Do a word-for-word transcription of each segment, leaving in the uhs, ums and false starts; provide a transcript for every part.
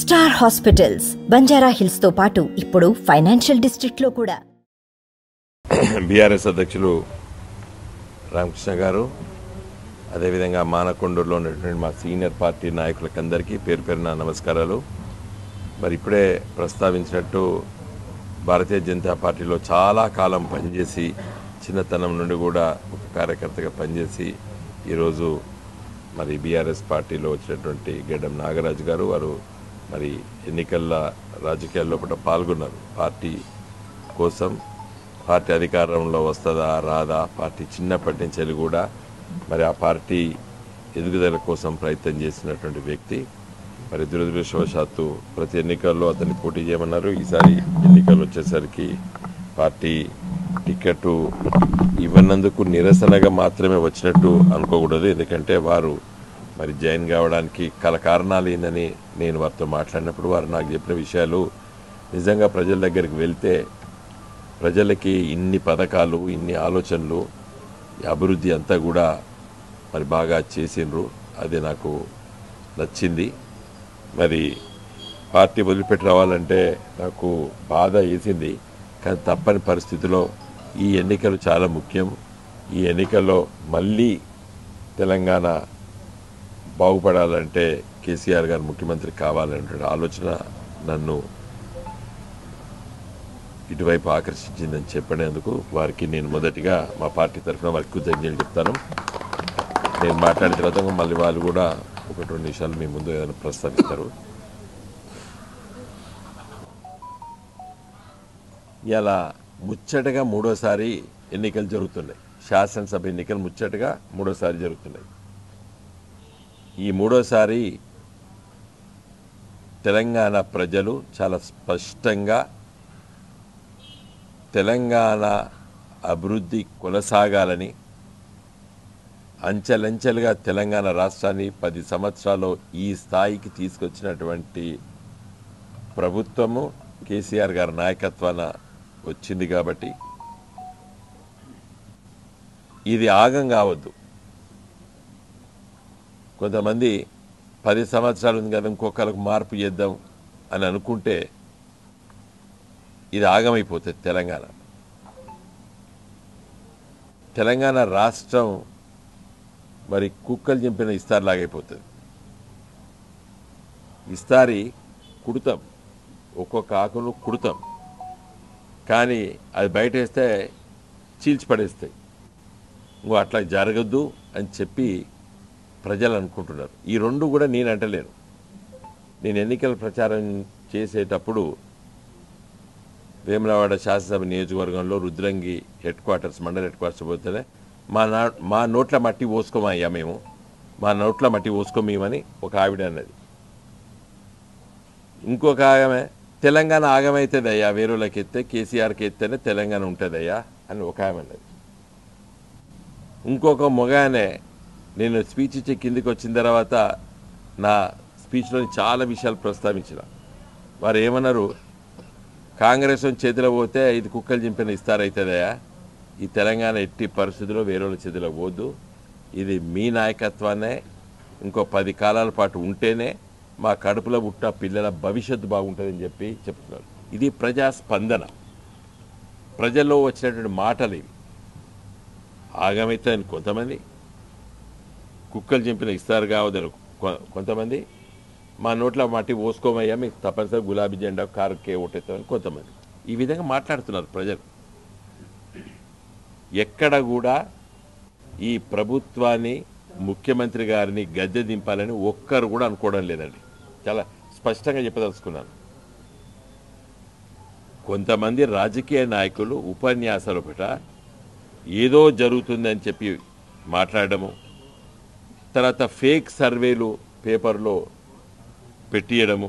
Star hospitals Banjara hills తో పాటు ఇప్పుడు ఫైనాన్షియల్ డిస్ట్రిక్ట్ లో కూడా. బీఆర్ఎస్ అధ్యక్షులు రామకృష్ణ గారు, అదేవిధంగా మానకొండలో ఉన్నటువంటి మా సీనియర్ పార్టీ నాయకులకందరికీ పేరు పేరున నమస్కారాలు. మరి ఇప్పుడే ప్రస్తావించినట్టు భారతీయ జనతా పార్టీలో చాలా కాలం పనిచేసి, చిన్నతనం నుండి కూడా ఒక కార్యకర్తగా పనిచేసి ఈరోజు మరి బీఆర్ఎస్ పార్టీలో వచ్చినటువంటి గడ్డం నాగరాజు గారు, వారు మరి ఎన్నికల రాజకీయాల లోపల పాల్గొన్నారు. పార్టీ కోసం, పార్టీ అధికారంలో వస్తుందా రాదా, పార్టీ చిన్నప్పటి నుంచి కూడా మరి ఆ పార్టీ ఎదుగుదల కోసం ప్రయత్నం చేసినటువంటి వ్యక్తి. మరి దురదృష్టవశాత్తు ప్రతి ఎన్నికల్లో అతన్ని పోటీ చేయమన్నారు. ఈసారి ఎన్నికలు వచ్చేసరికి పార్టీ టికెట్ ఇవ్వనందుకు నిరసనగా మాత్రమే వచ్చినట్టు అనుకోకూడదు. ఎందుకంటే వారు మరి జాయిన్ కావడానికి కల కారణాలు ఏందని నేను వారితో మాట్లాడినప్పుడు వారు నాకు చెప్పిన విషయాలు నిజంగా ప్రజల దగ్గరికి వెళ్తే, ప్రజలకి ఇన్ని పథకాలు, ఇన్ని ఆలోచనలు, అభివృద్ధి అంతా కూడా మరి బాగా చేసిండ్రు. అది నాకు నచ్చింది. మరి పార్టీ వదిలిపెట్టి రావాలంటే నాకు బాధ వేసింది. కానీ తప్పని పరిస్థితిలో ఈ ఎన్నికలు చాలా ముఖ్యం. ఈ ఎన్నికల్లో మళ్ళీ తెలంగాణ బాగుపడాలంటే కేసీఆర్ గారు ముఖ్యమంత్రి కావాలనేటువంటి ఆలోచన నన్ను ఇటువైపు ఆకర్షించిందని చెప్పినందుకు వారికి నేను మొదటిగా మా పార్టీ తరఫున వారికి కృతజ్ఞతలు చెప్తాను. నేను మాట్లాడిన తర్వాత మళ్ళీ వాళ్ళు కూడా ఒకటి రెండు నిమిషాలు మీ ముందు ఏదైనా ప్రస్తావిస్తారు. ఇలా ముచ్చటగా మూడోసారి ఎన్నికలు జరుగుతున్నాయి. శాసనసభ ఎన్నికలు ముచ్చటగా మూడోసారి జరుగుతున్నాయి. ఈ మూడోసారి తెలంగాణ ప్రజలు చాలా స్పష్టంగా తెలంగాణ అభివృద్ధి కొనసాగాలని, అంచెలంచెలుగా తెలంగాణ రాష్ట్రాన్ని పది సంవత్సరాల్లో ఈ స్థాయికి తీసుకొచ్చినటువంటి ప్రభుత్వము కేసీఆర్ గారి నాయకత్వాన వచ్చింది. కాబట్టి ఇది ఆగం కావద్దు. కొంతమంది పది సంవత్సరాలు ఉంది కదా ఇంకొకళ్ళకు మార్పు చేద్దాం అని అనుకుంటే ఇది ఆగమైపోతుంది. తెలంగాణ తెలంగాణ రాష్ట్రం మరి కుక్కలు చింపిన ఇస్తారి లాగైపోతుంది. ఇస్తారి కుడతాం, ఒక్కొక్క ఆకును కుడతాం, కానీ అది బయట వేస్తే చీల్చి పడేస్తాయి. నువ్వు అట్లా జరగద్దు అని చెప్పి ప్రజలు అనుకుంటున్నారు. ఈ రెండు కూడా నేను అంటలేను. నేను ఎన్నికల ప్రచారం చేసేటప్పుడు వేములవాడ శాసనసభ నియోజకవర్గంలో రుద్రంగి హెడ్ క్వార్టర్స్, మండల హెడ్ క్వార్టర్స్ పోతేనే మా నా మా నోట్ల మట్టి పోసుకోమయ్యా, మేము మా నోట్ల మట్టి పోసుకోమేమని ఒక ఆవిడ అన్నది. ఇంకొక ఆగమే, తెలంగాణ ఆగమవుతుంది అయ్యా, వేరేళ్ళకి ఎత్తే కేసీఆర్కి ఎత్తేనే తెలంగాణ ఉంటుంది అయ్యా అని ఒక ఆమె అన్నది. ఇంకొక మొగానే, నేను స్పీచ్ ఇచ్చే కిందికి వచ్చిన తర్వాత నా స్పీచ్లోని చాలా విషయాలు ప్రస్తావించిన వారు ఏమన్నారు, కాంగ్రెస్ చేతిలో పోతే ఇది కుక్కలు చింపిన ఇస్తారైతుందా, ఈ తెలంగాణ ఎట్టి పరిస్థితుల్లో వేరేళ్ళ చేతిలో పోద్దు, ఇది మీ నాయకత్వాన్నే ఇంకో పది కాలాల పాటు ఉంటేనే మా కడుపులో పుట్టిన పిల్లల భవిష్యత్తు బాగుంటుందని చెప్పి చెప్తున్నారు. ఇది ప్రజాస్పందన, ప్రజల్లో వచ్చినటువంటి మాటలు. ఇవి ఆగమైతే కొంతమంది, కుక్కలు చింపిన ఇస్తారు కావద్దు కొంతమంది, మా నోట్లో మట్టి పోసుకోమయ్యా, మీకు తప్పనిసరి గులాబీ జెండా కారుకే ఓటేస్తామని కొంతమంది. ఈ విధంగా మాట్లాడుతున్నారు ప్రజలు. ఎక్కడ కూడా ఈ ప్రభుత్వాన్ని, ముఖ్యమంత్రి గారిని గద్దె దింపాలని ఒక్కరు కూడా అనుకోవడం లేదండి. చాలా స్పష్టంగా చెప్పదలుచుకున్నాను. కొంతమంది రాజకీయ నాయకులు ఉపన్యాసాలు ఒకట ఏదో జరుగుతుందని చెప్పి మాట్లాడము, తర్వాత ఫేక్ సర్వేలు పేపర్లో పెట్టియడము,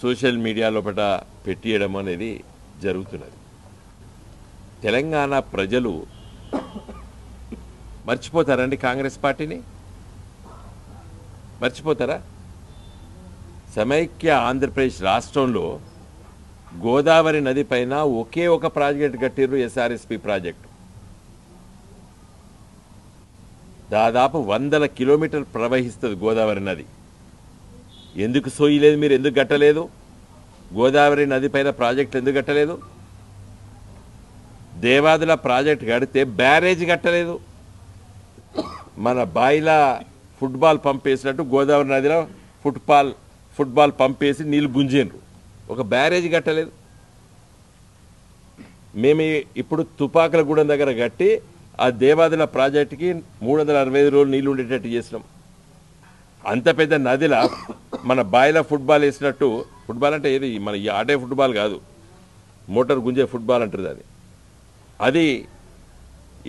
సోషల్ మీడియాలో పట పెట్టియడం అనేది జరుగుతున్నది. తెలంగాణ ప్రజలు మర్చిపోతారండి కాంగ్రెస్ పార్టీని, మర్చిపోతారా? సమైక్య ఆంధ్రప్రదేశ్ రాష్ట్రంలో గోదావరి నది పైన ఒకే ఒక ప్రాజెక్ట్ కట్టిర్రు, ఎస్ఆర్ఎస్పి ప్రాజెక్టు. దాదాపు వందల కిలోమీటర్లు ప్రవహిస్తుంది గోదావరి నది. ఎందుకు సోయలేదు, మీరు ఎందుకు కట్టలేదు, గోదావరి నది పైన ప్రాజెక్టులు ఎందుకు కట్టలేదు, దేవాదుల ప్రాజెక్ట్ కడితే బ్యారేజ్ కట్టలేదు, మన బాయిలా ఫుట్బాల్ పంప్ వేసినట్టు గోదావరి నదిలో ఫుట్బాల్ ఫుట్బాల్ పంప్ వేసి నీళ్ళు గుంజేండ్రు, ఒక బ్యారేజ్ కట్టలేదు. మేము ఇప్పుడు తుపాకులగూడెం దగ్గర కట్టి ఆ దేవాదుల ప్రాజెక్టుకి మూడు వందల అరవై ఐదు రోజులు నీళ్ళు ఉండేటట్టు చేసినాం. అంత పెద్ద నదిలా మన బాయిలా ఫుట్బాల్ వేసినట్టు, ఫుట్బాల్ అంటే ఏది మన ఈ ఆడే ఫుట్బాల్ కాదు, మోటార్ గుంజే ఫుట్బాల్ అంటారు అది, అది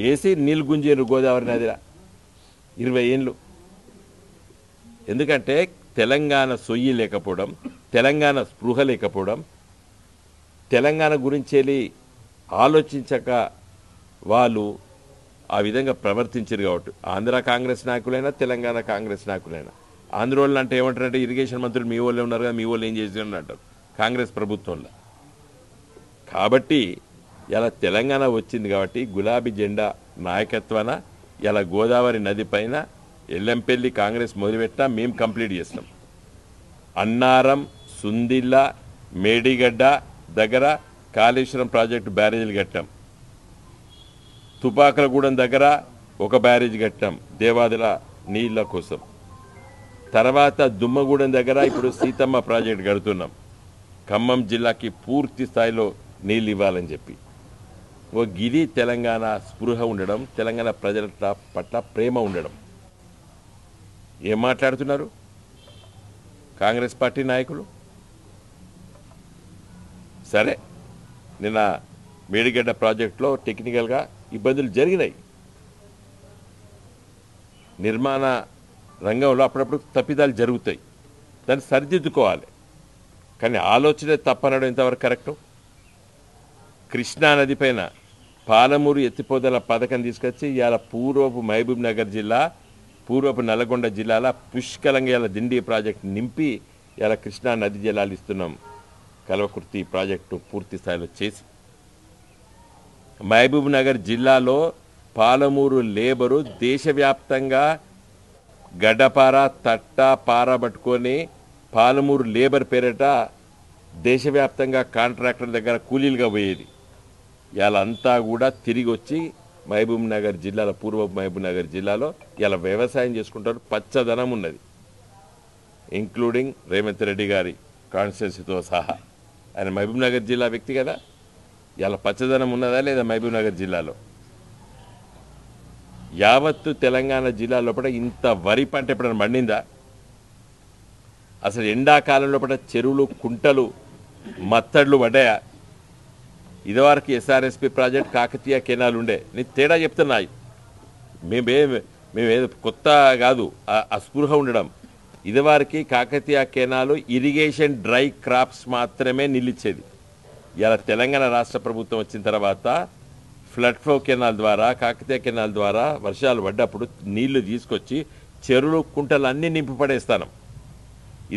వేసి నీళ్ళు గుంజేరు గోదావరి నదిలా ఇరవై ఏళ్ళు. ఎందుకంటే తెలంగాణ సొయ్యి లేకపోవడం, తెలంగాణ స్పృహ లేకపోవడం, తెలంగాణ గురించి ఆలోచించక వాళ్ళు ఆ విధంగా ప్రవర్తించారు. కాబట్టి ఆంధ్ర కాంగ్రెస్ నాయకులైనా తెలంగాణ కాంగ్రెస్ నాయకులైనా ఆంధ్ర వాళ్ళు అంటే ఏమంటారంటే ఇరిగేషన్ మంత్రులు మీ వాళ్ళే ఉన్నారు కదా, మీ వాళ్ళు ఏం చేస్తున్నారు అంటారు కాంగ్రెస్ ప్రభుత్వంలో. కాబట్టి ఇలా తెలంగాణ వచ్చింది కాబట్టి గులాబీ జెండా నాయకత్వాన ఇలా గోదావరి నది పైన ఎల్లంపల్లి కాంగ్రెస్ మొదలుపెట్టినా మేము కంప్లీట్ చేస్తాం. అన్నారం, సుందిల్ల, మేడిగడ్డ దగ్గర కాళేశ్వరం ప్రాజెక్టు బ్యారేజీలు కట్టాం, తుపాకులగూడెం దగ్గర ఒక బ్యారేజ్ కట్టాం దేవాదుల నీళ్ళ కోసం, తర్వాత దుమ్మగూడెం దగ్గర ఇప్పుడు సీతమ్మ ప్రాజెక్టు కడుతున్నాం ఖమ్మం జిల్లాకి పూర్తి స్థాయిలో నీళ్ళు ఇవ్వాలని చెప్పి. ఓ గిది తెలంగాణ స్పృహ ఉండడం, తెలంగాణ ప్రజల పట్ల ప్రేమ ఉండడం. ఏం మాట్లాడుతున్నారు కాంగ్రెస్ పార్టీ నాయకులు? సరే నిన్న మేడిగడ్డ ప్రాజెక్టులో టెక్నికల్గా ఇబ్బందులు జరిగినాయి, నిర్మాణ రంగంలో అప్పుడప్పుడు తప్పిదాలు జరుగుతాయి, దాన్ని సరిదిద్దుకోవాలి. కానీ ఆలోచనే తప్పనడం ఇంతవరకు కరెక్టు. కృష్ణా నది పైన పాలమూరు ఎత్తిపోదల పథకం తీసుకొచ్చి ఇవాళ పూర్వపు మహబూబ్నగర్ జిల్లా, పూర్వపు నల్గొండ జిల్లాల పుష్కలంగా ఇలా దిండి ప్రాజెక్టు నింపి ఇలా కృష్ణా నది జలాలు ఇస్తున్నాం. కల్వకుర్తి ప్రాజెక్టు పూర్తి స్థాయిలో చేసి మహబూబ్నగర్ జిల్లాలో పాలమూరు లేబరు దేశవ్యాప్తంగా గడ్డపార తట్ట పార పట్టుకొని పాలమూరు లేబర్ పేరిట దేశవ్యాప్తంగా కాంట్రాక్టర్ దగ్గర కూలీలుగా పోయేది. ఇవాళంతా కూడా తిరిగి వచ్చి మహబూబ్నగర్ జిల్లాలో, పూర్వపు మహబూబ్నగర్ జిల్లాలో ఇలా వ్యవసాయం చేసుకుంటారు, పచ్చదనం ఉన్నది, ఇంక్లూడింగ్ రేవంత్ రెడ్డి గారి కాన్స్టిట్యున్సీతో సహా. ఆయన మహబూబ్నగర్ జిల్లా వ్యక్తి కదా, ఇలా పచ్చదనం ఉన్నదా లేదా మహబూబ్నగర్ జిల్లాలో? యావత్తు తెలంగాణ జిల్లా లోపల ఇంత వరి పంట ఎప్పుడైనా పండిందా? అసలు ఎండాకాలం లోపల చెరువులు, కుంటలు, మత్తడ్లు పడ్డాయా? ఇదివరకు ఎస్ఆర్ఎస్పి ప్రాజెక్ట్, కాకతీయ కెనాల్ ఉండే. నేను తేడా చెప్తున్నాయి, మేమే మేమేదో కొత్త కాదు అస్పృహ ఉండడం. ఇదివరకు Kakatiya canal irrigation dry crops మాత్రమే నిలిచేది. ఇలా తెలంగాణ రాష్ట్ర ప్రభుత్వం వచ్చిన తర్వాత ఫ్లడ్ ఫ్లో కెనాల్ ద్వారా, కాకతీయ కెనాల్ ద్వారా వర్షాలు పడ్డప్పుడు నీళ్లు తీసుకొచ్చి చెరువులు, కుంటలు అన్నీ నింపిపడేస్తాను.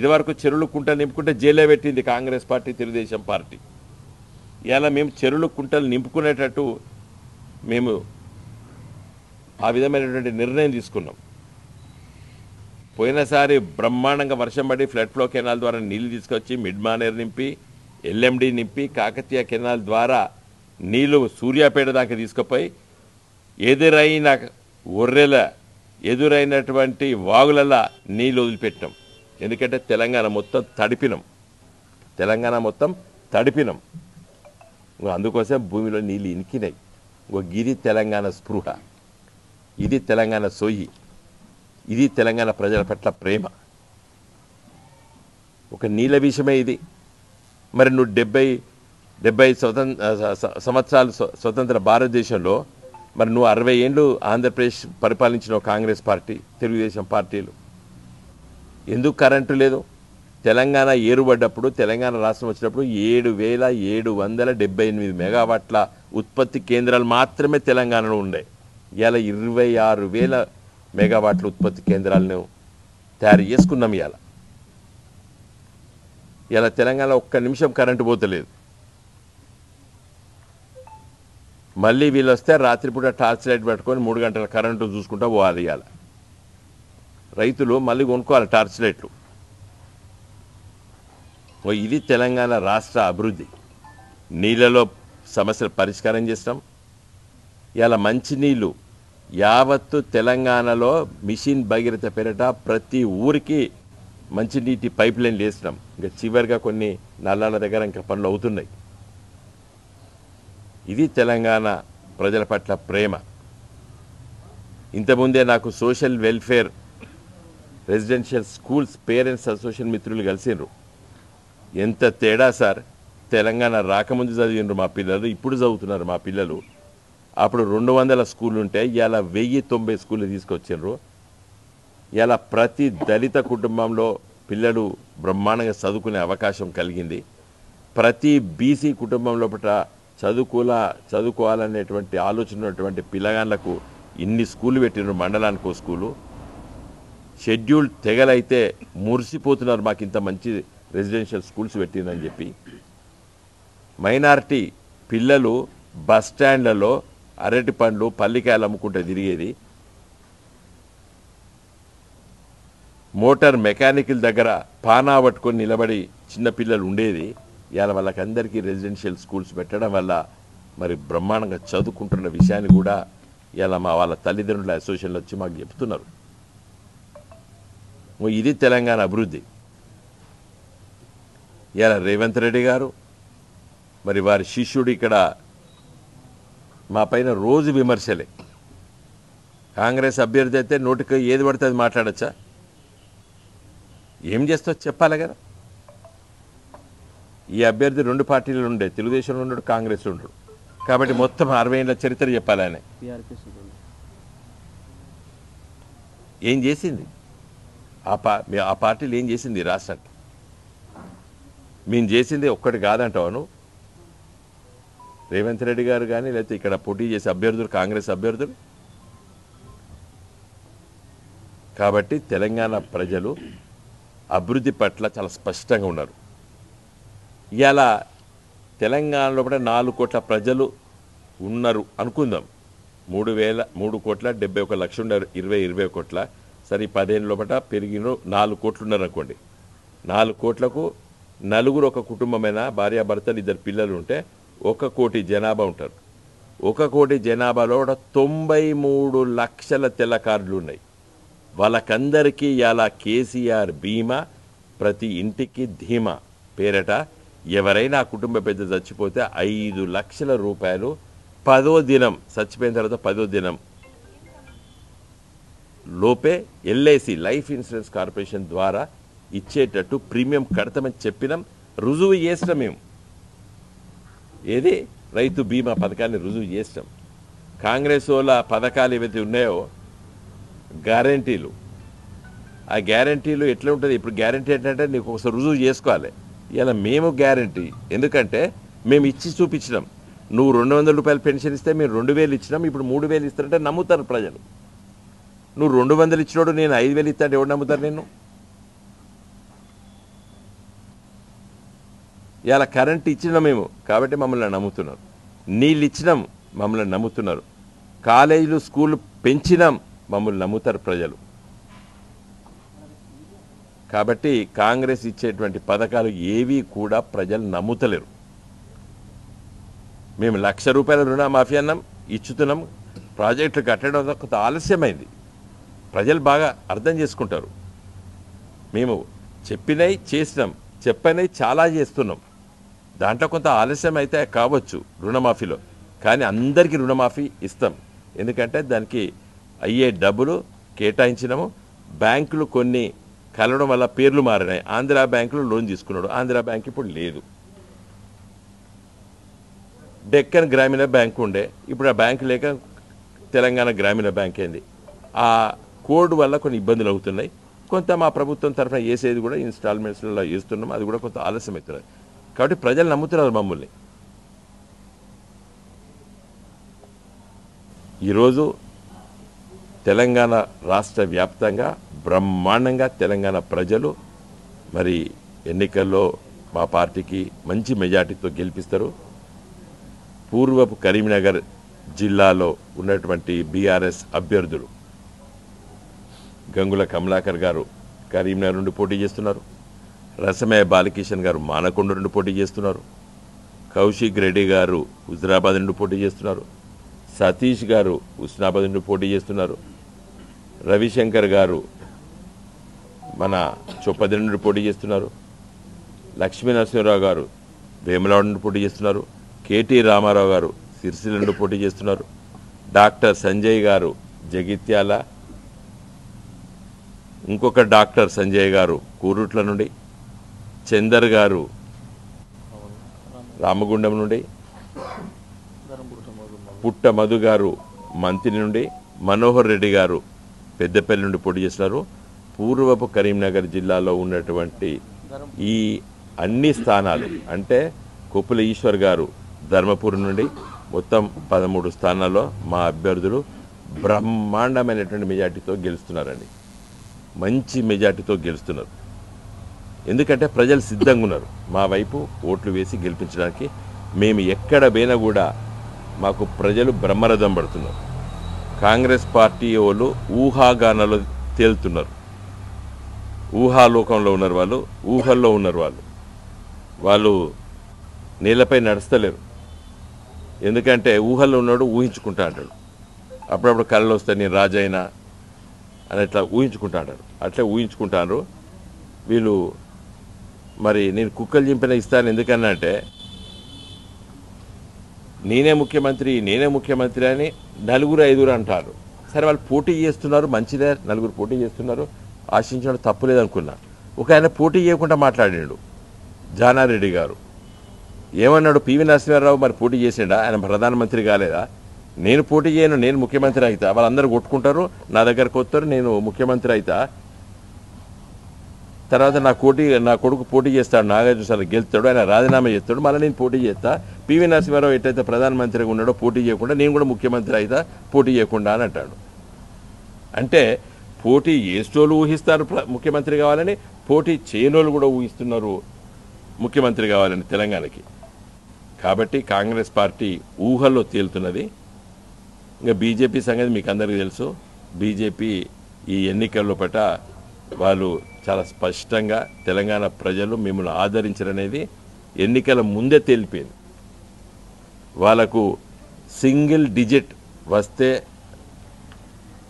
ఇదివరకు చెరువులు, కుంటలు నింపుకుంటే జైలే పెట్టింది కాంగ్రెస్ పార్టీ, తెలుగుదేశం పార్టీ. ఇలా మేము చెరువులు, కుంటలు నింపుకునేటట్టు మేము ఆ విధమైనటువంటి నిర్ణయం తీసుకున్నాం. పోయినసారి బ్రహ్మాండంగా వర్షం పడి ఫ్లడ్ ఫ్లో కెనాల్ ద్వారా నీళ్లు తీసుకొచ్చి మిడ్ మానేర్ నింపి, ఎల్ఎండి నింపి, కాకతీయ కెనాల్ ద్వారా నీళ్లు సూర్యాపేట దాకా తీసుకుపోయి ఎదురైన ఒర్రెల, ఎదురైనటువంటి వాగులలో నీళ్ళు వదిలిపెట్టాం. ఎందుకంటే తెలంగాణ మొత్తం తడిపినం, తెలంగాణ మొత్తం తడిపినం, అందుకోసం భూమిలో నీళ్ళు ఇనికినాయి. ఒక గిరి తెలంగాణ స్పృహ, ఇది తెలంగాణ సోయి, ఇది తెలంగాణ ప్రజల పట్ల ప్రేమ. ఒక నీళ్ళ విషయమే ఇది. మరి నువ్వు డెబ్బై డెబ్బై స్వతంత్ర సంవత్సరాలు స్వతంత్ర భారతదేశంలో, మరి నువ్వు అరవై ఏళ్ళు ఆంధ్రప్రదేశ్ పరిపాలించిన కాంగ్రెస్ పార్టీ, తెలుగుదేశం పార్టీలు, ఎందుకు కరెంటు లేదు? తెలంగాణ ఏరుబడ్డప్పుడు, తెలంగాణ రాష్ట్రం వచ్చినప్పుడు ఏడు వేల ఏడు వందల డెబ్బై ఎనిమిది మెగావాట్ల ఉత్పత్తి కేంద్రాలు మాత్రమే తెలంగాణలో ఉండే. ఇవాళ ఇరవై ఆరు వేల మెగావాట్ల ఉత్పత్తి కేంద్రాలను తయారు చేసుకున్నాం. ఇవాళ ఇలా తెలంగాణ ఒక్క నిమిషం కరెంటు పోతలేదు. మళ్ళీ వీళ్ళు వస్తే రాత్రిపూట టార్చ్ లైట్ పెట్టుకొని మూడు గంటల కరెంటు చూసుకుంటూ పోవాలి. ఇవాళ రైతులు మళ్ళీ కొనుక్కోవాలి టార్చ్ లైట్లు. ఓ ఇది తెలంగాణ రాష్ట్ర అభివృద్ధి. నీళ్ళలో సమస్యలు పరిష్కారం చేస్తాం. ఇలా మంచినీళ్ళు యావత్తు తెలంగాణలో మిషన్ భగీరథ పేరిట ప్రతి ఊరికి మంచినీటి పైప్ లైన్లు వేస్తున్నాం. ఇంకా చివరిగా కొన్ని నల్లాల దగ్గర ఇంకా పనులు అవుతున్నాయి. ఇది తెలంగాణ ప్రజల పట్ల ప్రేమ. ఇంతకుముందే నాకు social welfare residential schools parents association మిత్రులు కలిసినారు. ఎంత తేడా సార్, తెలంగాణ రాకముందు చదివినారు మా పిల్లలు, ఇప్పుడు చదువుతున్నారు మా పిల్లలు. అప్పుడు రెండు వందల స్కూళ్ళు ఉంటే ఇవాళ వెయ్యి తొంభై స్కూళ్ళు తీసుకొచ్చినారు. ఇలా ప్రతి దళిత కుటుంబంలో పిల్లలు బ్రహ్మాండంగా చదువుకునే అవకాశం కలిగింది. ప్రతి బీసీ కుటుంబంలో పట్ల చదువుకోలా చదువుకోవాలనేటువంటి ఆలోచన ఉన్నటువంటి పిల్లగాళ్ళకు ఇన్ని స్కూళ్ళు పెట్టినారు. మండలానికి ఓ స్కూలు. షెడ్యూల్ తెగలైతే మురిసిపోతున్నారు మాకు ఇంత మంచి రెసిడెన్షియల్ స్కూల్స్ పెట్టిందని చెప్పి. మైనారిటీ పిల్లలు బస్ స్టాండ్లలో అరటి పండ్లు పల్లికాయలు అమ్ముకుంటే తిరిగేది, మోటార్ మెకానికల్ దగ్గర పానా పట్టుకొని నిలబడి చిన్నపిల్లలు ఉండేది. ఇలా వాళ్ళకందరికీ రెసిడెన్షియల్ స్కూల్స్ పెట్టడం వల్ల మరి బ్రహ్మాండంగా చదువుకుంటున్న విషయాన్ని కూడా ఇలా మా వాళ్ళ తల్లిదండ్రుల అసోసియేషన్లు వచ్చి మాకు చెప్తున్నారు. ఇది తెలంగాణ అభివృద్ధి. ఇలా రేవంత్ రెడ్డి గారు మరి వారి శిష్యుడు ఇక్కడ మా పైన రోజు విమర్శలే. కాంగ్రెస్ అభ్యర్థి అయితే నోటికి ఏది పడితే అది మాట్లాడచ్చా? ఏం చేస్తా చెప్పాలి కదా. ఈ అభ్యర్థి రెండు పార్టీలు ఉండే, తెలుగుదేశంలో ఉండడు, కాంగ్రెస్లో ఉండడు. కాబట్టి మొత్తం అరవై ఏళ్ళ చరిత్ర చెప్పాలి. ఆయన ఏం చేసింది? ఆ పా ఆ పార్టీలు ఏం చేసింది రాష్ట్రానికి? మేము చేసింది ఒక్కటి కాదంటాను. రేవంత్ రెడ్డి గారు కానీ లేకపోతే ఇక్కడ పోటీ చేసే అభ్యర్థులు కాంగ్రెస్ అభ్యర్థులు. కాబట్టి తెలంగాణ ప్రజలు అభివృద్ధి పట్ల చాలా స్పష్టంగా ఉన్నారు. ఇలా తెలంగాణలో కూడా నాలుగు కోట్ల ప్రజలు ఉన్నారు అనుకుందాం. మూడు వేల మూడు కోట్ల డెబ్బై ఒక లక్ష ఉన్నారు ఇరవై ఇరవై కోట్ల. సరే పదేళ్ళలో పట పెరిగిన నాలుగు కోట్లు ఉన్నారు అనుకోండి. నాలుగు కోట్లకు నలుగురు ఒక కుటుంబమైన భార్యాభర్తలు ఇద్దరు పిల్లలు ఉంటే ఒక కోటి జనాభా ఉంటారు. ఒక కోటి జనాభాలో కూడా తొంభై మూడు లక్షల తెల్ల కార్డులు ఉన్నాయి. వాళ్ళకందరికీ ఇలా కేసీఆర్ బీమా, ప్రతి ఇంటికి ధీమా పేరట ఎవరైనా కుటుంబ పెద్ద చచ్చిపోతే ఐదు లక్షల రూపాయలు పదో దినం, చచ్చిపోయిన తర్వాత పదో దినం లోపే ఎల్ఐసి లైఫ్ ఇన్సూరెన్స్ కార్పొరేషన్ ద్వారా ఇచ్చేటట్టు ప్రీమియం కడతామని చెప్పినాం, రుజువు చేసినాం. మేము ఏది రైతు బీమా పథకాన్ని రుజువు చేసినాం. కాంగ్రెస్ వాళ్ళ పథకాలు ఏవైతే ఉన్నాయో గ్యారంటీలు, ఆ గ్యారంటీలు ఎట్లా ఉంటుంది? ఇప్పుడు గ్యారంటీ ఏంటంటే నీకు ఒకసారి రుజువు చేసుకోవాలి. ఇలా మేము గ్యారంటీ ఎందుకంటే మేము ఇచ్చి చూపించినాం. నువ్వు రెండు వందల రూపాయలు పెన్షన్ ఇస్తే మేము రెండు వేలు ఇచ్చినాం. ఇప్పుడు మూడు వేలు ఇస్తారంటే నమ్ముతారు ప్రజలు. నువ్వు రెండు వందలు ఇచ్చినోడు నేను ఐదు వేలు ఇస్తానంటే ఎవరు నమ్ముతారు నేను? ఇలా కరెంట్ ఇచ్చినాం మేము కాబట్టి మమ్మల్ని నమ్ముతున్నారు. నీళ్ళు ఇచ్చినాం మమ్మల్ని నమ్ముతున్నారు. కాలేజీలు స్కూళ్ళు పెంచినాం మమ్మల్ని నమ్ముతారు ప్రజలు. కాబట్టి కాంగ్రెస్ ఇచ్చేటువంటి పథకాలు ఏవి కూడా ప్రజలు నమ్ముతలేరు. మేము లక్ష రూపాయల రుణమాఫీ అన్నాం, ఇచ్చుతున్నాం. ప్రాజెక్టులు కట్టడం కొంత ఆలస్యమైంది, ప్రజలు బాగా అర్థం చేసుకుంటారు. మేము చెప్పినవి చేసినాం, చెప్పనివి చాలా చేస్తున్నాం. దాంట్లో కొంత ఆలస్యం అయితే కావచ్చు రుణమాఫీలో, కానీ అందరికీ రుణమాఫీ ఇస్తాం. ఎందుకంటే దానికి అయ్యే డబ్బులు కేటాయించినాము. బ్యాంకులు కొన్ని కలవడం వల్ల పేర్లు మారినాయి. ఆంధ్ర బ్యాంకులో లోన్ తీసుకున్నాడు, ఆంధ్ర బ్యాంక్ ఇప్పుడు లేదు. డెక్కన్ గ్రామీణ బ్యాంక్ ఉండే, ఇప్పుడు ఆ బ్యాంకు లేక తెలంగాణ గ్రామీణ బ్యాంక్ అయింది. ఆ కోడ్ వల్ల కొన్ని ఇబ్బందులు అవుతున్నాయి. కొంత మా ప్రభుత్వం తరఫున వేసేది కూడా ఇన్స్టాల్మెంట్స్లలో వేస్తున్నాం, అది కూడా కొంత ఆలస్యం అవుతున్నది. కాబట్టి ప్రజలు నమ్ముతున్నారు మమ్మల్ని. ఈరోజు తెలంగాణ రాష్ట్ర వ్యాప్తంగా బ్రహ్మాండంగా తెలంగాణ ప్రజలు మరి ఎన్నికల్లో మా పార్టీకి మంచి మెజార్టీతో గెలిపిస్తారు. పూర్వపు కరీంనగర్ జిల్లాలో ఉన్నటువంటి బీఆర్ఎస్ అభ్యర్థులు గంగుల కమలాకర్ గారు కరీంనగర్ నుండి పోటీ చేస్తున్నారు. రసమయ బాలకిషన్ గారు మానకొండ నుండి పోటీ చేస్తున్నారు. కౌశిక్ రెడ్డి గారు హుజరాబాద్ నుండి పోటీ చేస్తున్నారు. సతీష్ గారు ఉస్నాబాద్ నుండి పోటీ చేస్తున్నారు. రవిశంకర్ గారు మన చొప్పది నుండి పోటీ చేస్తున్నారు. లక్ష్మీ నరసింహరావు గారు వేములవాడ నుండి పోటీ చేస్తున్నారు. కెటి రామారావు గారు సిరిసిల్ల నుండి పోటీ చేస్తున్నారు. డాక్టర్ సంజయ్ గారు జగిత్యాల, ఇంకొక డాక్టర్ సంజయ్ గారు కూరుట్ల నుండి, చందర్ గారు రామగుండం నుండి, పుట్ట మధు గారు మంత్రి నుండి, మనోహర్ రెడ్డి గారు పెద్దపల్లి నుండి పోటీ చేస్తున్నారు. పూర్వపు కరీంనగర్ జిల్లాలో ఉన్నటువంటి ఈ అన్ని స్థానాలు అంటే కొప్పుల ఈశ్వర్ గారు ధర్మపురి నుండి మొత్తం పదమూడు స్థానాల్లో మా అభ్యర్థులు బ్రహ్మాండమైనటువంటి మెజార్టీతో గెలుస్తున్నారండి. మంచి మెజార్టీతో గెలుస్తున్నారు. ఎందుకంటే ప్రజలు సిద్ధంగా ఉన్నారు మా వైపు ఓట్లు వేసి గెలిపించడానికి. మేము ఎక్కడ పోయినా కూడా మాకు ప్రజలు బ్రహ్మరథం పడుతున్నారు. కాంగ్రెస్ పార్టీ వాళ్ళు ఊహాగానాలు తేలుతున్నారు. ఊహాలోకంలో ఉన్నారు వాళ్ళు, ఊహల్లో ఉన్నారు వాళ్ళు. వాళ్ళు నీళ్ళపై నడుస్తలేరు. ఎందుకంటే ఊహల్లో ఉన్నాడు ఊహించుకుంటా అంటాడు. అప్పుడప్పుడు కళలు వస్తాయి, నేను రాజైనా అని అట్లా ఊహించుకుంటా అంటాడు. అట్లా ఊహించుకుంటాను వీళ్ళు. మరి నేను కుక్కలు చింపిన ఇస్తాను, ఎందుకన్నా అంటే నేనే ముఖ్యమంత్రి నేనే ముఖ్యమంత్రి అని నలుగురు ఐదుగురు అంటారు. సరే వాళ్ళు పోటీ చేస్తున్నారు, మంచిదే, నలుగురు పోటీ చేస్తున్నారు, ఆశించడం తప్పులేదనుకున్నా. ఒక ఆయన పోటీ చేయకుండా మాట్లాడాడు, జానారెడ్డి గారు. ఏమన్నాడు? పివి నరసింహారావు మరి పోటీ చేసిండా, ఆయన ప్రధానమంత్రి కాలేదా? నేను పోటీ చేయను, నేను ముఖ్యమంత్రి అవుతా, వాళ్ళందరూ కొట్టుకుంటారు, నా దగ్గరకు వస్తారు, నేను ముఖ్యమంత్రి అవుతా, తర్వాత నా కోటి నా కొడుకు పోటీ చేస్తాడు, నాగార్జున సార్ గెలుస్తాడు, ఆయన రాజీనామా చేస్తాడు, మళ్ళీ నేను పోటీ చేస్తా, పివి నరసింహారావు ఎట్టయితే ప్రధానమంత్రిగా ఉన్నాడో పోటీ చేయకుండా నేను కూడా ముఖ్యమంత్రి అవుతా పోటీ చేయకుండా అని అంటాడు. అంటే పోటీ చేసేటోళ్ళు ఊహిస్తారు ముఖ్యమంత్రి కావాలని, పోటీ చేయనోళ్ళు కూడా ఊహిస్తున్నారు ముఖ్యమంత్రి కావాలని తెలంగాణకి. కాబట్టి కాంగ్రెస్ పార్టీ ఊహల్లో తేలుతున్నది. ఇంకా బీజేపీ సంగతి మీకు అందరికీ తెలుసు. బీజేపీ ఈ ఎన్నికల్లో పట వాళ్ళు చాలా స్పష్టంగా తెలంగాణ ప్రజలు మిమ్మల్ని ఆదరించరనేది ఎన్నికల ముందే తేలిపోయింది. వాళ్ళకు సింగిల్ డిజిట్ వస్తే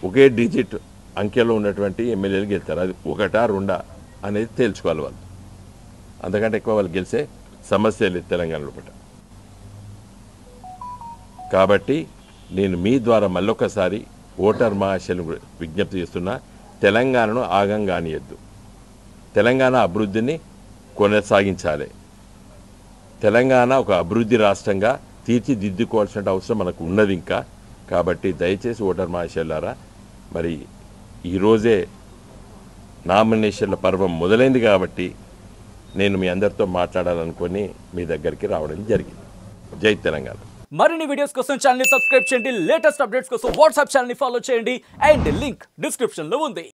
ఒకే డిజిట్ అంకెలో ఉన్నటువంటి ఎమ్మెల్యేలు గెలుస్తారు. అది ఒకటా రెండా అనేది తేల్చుకోవాలి వాళ్ళు. అంతకంటే ఎక్కువ వాళ్ళు గెలిచే సమస్య లేదు తెలంగాణలో పట. కాబట్టి నేను మీ ద్వారా మళ్ళొకసారి ఓటర్ మహాశయను విజ్ఞప్తి చేస్తున్నా, తెలంగాణను ఆగం కానియద్దు, తెలంగాణ అభివృద్ధిని కొనసాగించాలి, తెలంగాణ ఒక అభివృద్ధి రాష్ట్రంగా తీర్చిదిద్దుకోవాల్సిన అవసరం మనకు ఉన్నది ఇంకా. కాబట్టి దయచేసి ఓటర్ మహాశయులారా, మరి ఈరోజే నామినేషన్ల పర్వం మొదలైంది కాబట్టి నేను మీ అందరితో మాట్లాడాలనుకొని మీ దగ్గరికి రావడం జరిగింది. జై తెలంగాణ. మరిన్ని వీడియోస్ కోసం ఛానల్ ని సబ్స్క్రైబ్ చేయండి. లేటెస్ట్ అప్డేట్స్ కోసం వాట్సాప్ ఛానల్ ని ఫాలో చేయండి అండ్ లింక్ డిస్క్రిప్షన్ లో ఉంది.